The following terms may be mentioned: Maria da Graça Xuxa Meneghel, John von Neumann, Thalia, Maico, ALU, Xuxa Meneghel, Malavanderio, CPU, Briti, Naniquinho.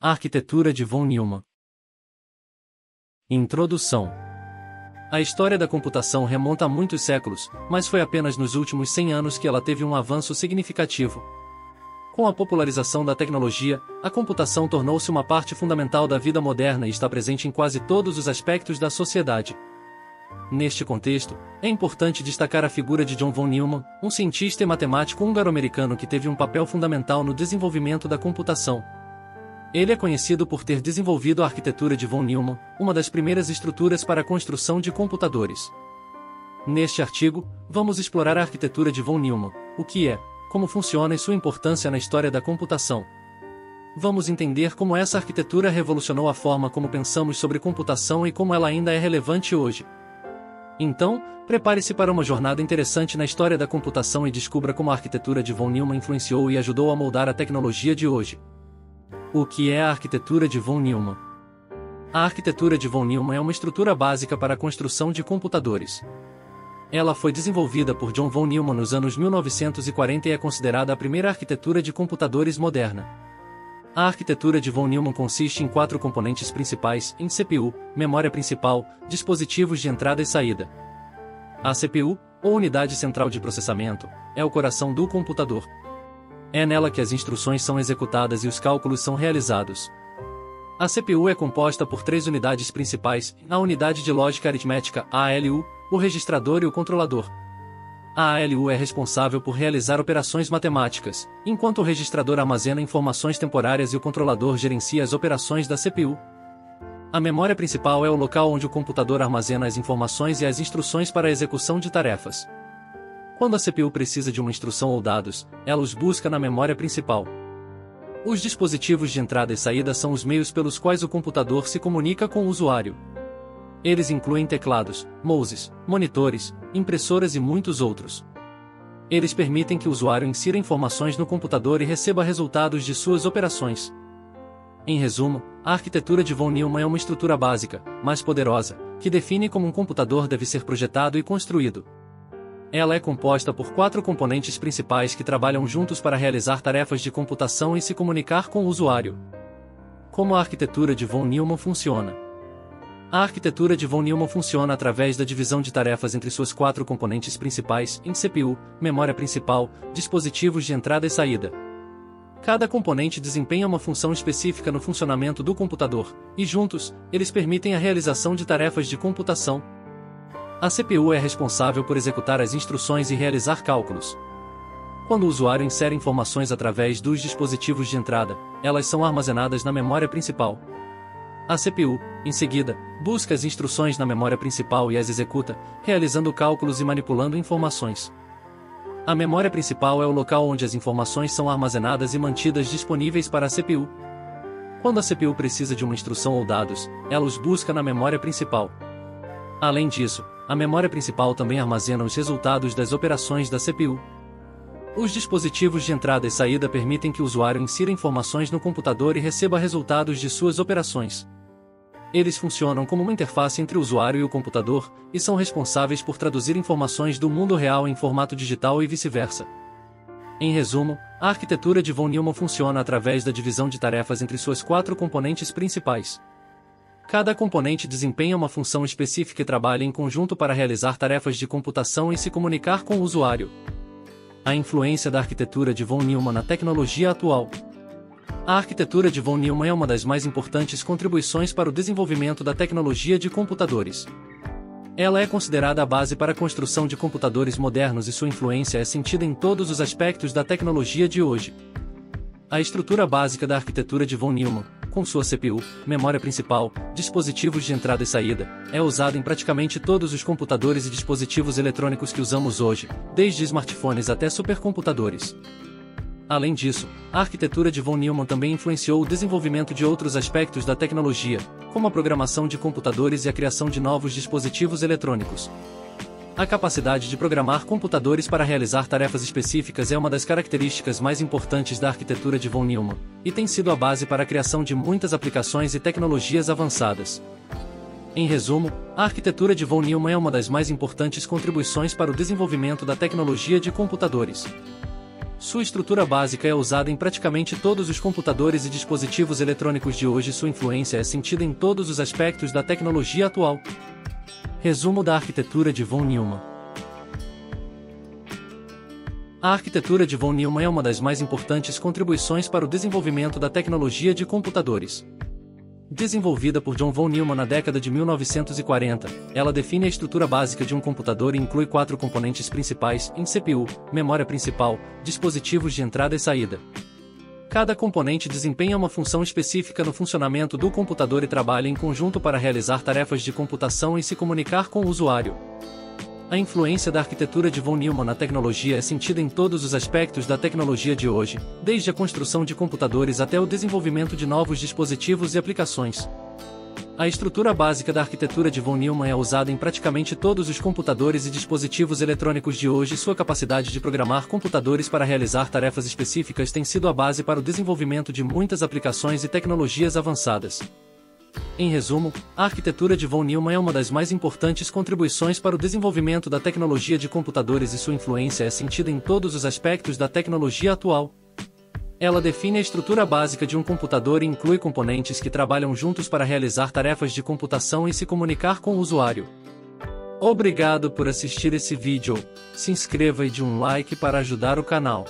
A arquitetura de von Neumann. Introdução. A história da computação remonta a muitos séculos, mas foi apenas nos últimos 100 anos que ela teve um avanço significativo. Com a popularização da tecnologia, a computação tornou-se uma parte fundamental da vida moderna e está presente em quase todos os aspectos da sociedade. Neste contexto, é importante destacar a figura de John von Neumann, um cientista e matemático húngaro-americano que teve um papel fundamental no desenvolvimento da computação. Ele é conhecido por ter desenvolvido a arquitetura de von Neumann, uma das primeiras estruturas para a construção de computadores. Neste artigo, vamos explorar a arquitetura de von Neumann, o que é, como funciona e sua importância na história da computação. Vamos entender como essa arquitetura revolucionou a forma como pensamos sobre computação e como ela ainda é relevante hoje. Então, prepare-se para uma jornada interessante na história da computação e descubra como a arquitetura de von Neumann influenciou e ajudou a moldar a tecnologia de hoje. O que é a arquitetura de von Neumann? A arquitetura de von Neumann é uma estrutura básica para a construção de computadores. Ela foi desenvolvida por John von Neumann nos anos 1940 e é considerada a primeira arquitetura de computadores moderna. A arquitetura de von Neumann consiste em 4 componentes principais: em CPU, memória principal, dispositivos de entrada e saída. A CPU, ou unidade central de processamento, é o coração do computador. É nela que as instruções são executadas e os cálculos são realizados. A CPU é composta por 3 unidades principais: a unidade de lógica aritmética, a ALU, o registrador e o controlador. A ALU é responsável por realizar operações matemáticas, enquanto o registrador armazena informações temporárias e o controlador gerencia as operações da CPU. A memória principal é o local onde o computador armazena as informações e as instruções para a execução de tarefas. Quando a CPU precisa de uma instrução ou dados, ela os busca na memória principal. Os dispositivos de entrada e saída são os meios pelos quais o computador se comunica com o usuário. Eles incluem teclados, mouses, monitores, impressoras e muitos outros. Eles permitem que o usuário insira informações no computador e receba resultados de suas operações. Em resumo, a arquitetura de von Neumann é uma estrutura básica, mas poderosa, que define como um computador deve ser projetado e construído. Ela é composta por 4 componentes principais que trabalham juntos para realizar tarefas de computação e se comunicar com o usuário. Como a arquitetura de von Neumann funciona? A arquitetura de von Neumann funciona através da divisão de tarefas entre suas 4 componentes principais: em CPU, memória principal, dispositivos de entrada e saída. Cada componente desempenha uma função específica no funcionamento do computador, e juntos, eles permitem a realização de tarefas de computação. A CPU é responsável por executar as instruções e realizar cálculos. Quando o usuário insere informações através dos dispositivos de entrada, elas são armazenadas na memória principal. A CPU, em seguida, busca as instruções na memória principal e as executa, realizando cálculos e manipulando informações. A memória principal é o local onde as informações são armazenadas e mantidas disponíveis para a CPU. Quando a CPU precisa de uma instrução ou dados, ela os busca na memória principal. Além disso, a memória principal também armazena os resultados das operações da CPU. Os dispositivos de entrada e saída permitem que o usuário insira informações no computador e receba resultados de suas operações. Eles funcionam como uma interface entre o usuário e o computador, e são responsáveis por traduzir informações do mundo real em formato digital e vice-versa. Em resumo, a arquitetura de von Neumann funciona através da divisão de tarefas entre suas 4 componentes principais. Cada componente desempenha uma função específica e trabalha em conjunto para realizar tarefas de computação e se comunicar com o usuário. A influência da arquitetura de von Neumann na tecnologia atual. A arquitetura de von Neumann é uma das mais importantes contribuições para o desenvolvimento da tecnologia de computadores. Ela é considerada a base para a construção de computadores modernos e sua influência é sentida em todos os aspectos da tecnologia de hoje. A estrutura básica da arquitetura de von Neumann, com sua CPU, memória principal, dispositivos de entrada e saída, é usada em praticamente todos os computadores e dispositivos eletrônicos que usamos hoje, desde smartphones até supercomputadores. Além disso, a arquitetura de von Neumann também influenciou o desenvolvimento de outros aspectos da tecnologia, como a programação de computadores e a criação de novos dispositivos eletrônicos. A capacidade de programar computadores para realizar tarefas específicas é uma das características mais importantes da arquitetura de von Neumann, e tem sido a base para a criação de muitas aplicações e tecnologias avançadas. Em resumo, a arquitetura de von Neumann é uma das mais importantes contribuições para o desenvolvimento da tecnologia de computadores. Sua estrutura básica é usada em praticamente todos os computadores e dispositivos eletrônicos de hoje e sua influência é sentida em todos os aspectos da tecnologia atual. Resumo da arquitetura de von Neumann. A arquitetura de von Neumann é uma das mais importantes contribuições para o desenvolvimento da tecnologia de computadores. Desenvolvida por John von Neumann na década de 1940, ela define a estrutura básica de um computador e inclui quatro componentes principais: CPU, memória principal, dispositivos de entrada e saída. Cada componente desempenha uma função específica no funcionamento do computador e trabalha em conjunto para realizar tarefas de computação e se comunicar com o usuário. A influência da arquitetura de von Neumann na tecnologia é sentida em todos os aspectos da tecnologia de hoje, desde a construção de computadores até o desenvolvimento de novos dispositivos e aplicações. A estrutura básica da arquitetura de von Neumann é usada em praticamente todos os computadores e dispositivos eletrônicos de hoje e sua capacidade de programar computadores para realizar tarefas específicas tem sido a base para o desenvolvimento de muitas aplicações e tecnologias avançadas. Em resumo, a arquitetura de von Neumann é uma das mais importantes contribuições para o desenvolvimento da tecnologia de computadores e sua influência é sentida em todos os aspectos da tecnologia atual. Ela define a estrutura básica de um computador e inclui componentes que trabalham juntos para realizar tarefas de computação e se comunicar com o usuário. Obrigado por assistir esse vídeo. Se inscreva e dê um like para ajudar o canal.